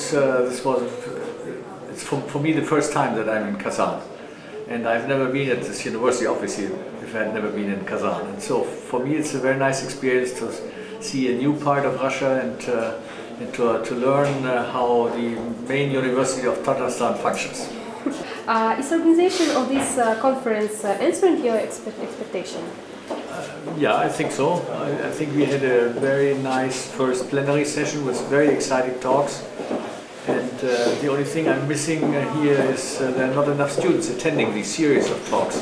it's for me the first time that I'm in Kazan, and I've never been at this university, obviously, if I had never been in Kazan. And so for me it's a very nice experience to see a new part of Russia and to learn how the main university of Tatarstan functions. Is the organization of this conference answering your expectation? Yeah, I think so. I think we had a very nice first plenary session with very exciting talks. And the only thing I'm missing here is there are not enough students attending these series of talks.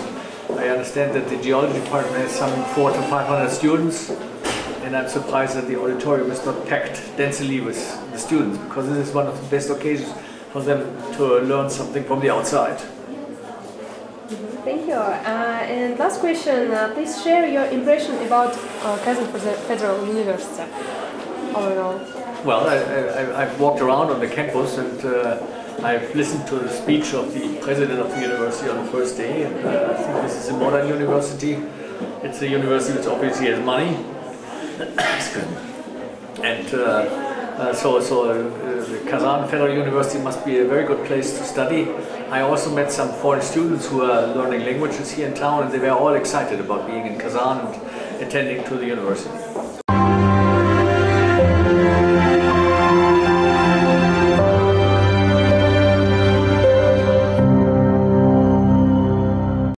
I understand that the geology department has some 400 to 500 students, and I'm surprised that the auditorium is not packed densely with the students, because this is one of the best occasions for them to learn something from the outside. Thank you. And last question, please share your impression about Kazan Federal University overall. Well, I've walked around on the campus, and I've listened to the speech of the president of the university on the first day. And, I think this is a modern university. It's a university which obviously has money. And so Kazan Federal University must be a very good place to study. I also met some foreign students who are learning languages here in town, and they were all excited about being in Kazan and attending to the university.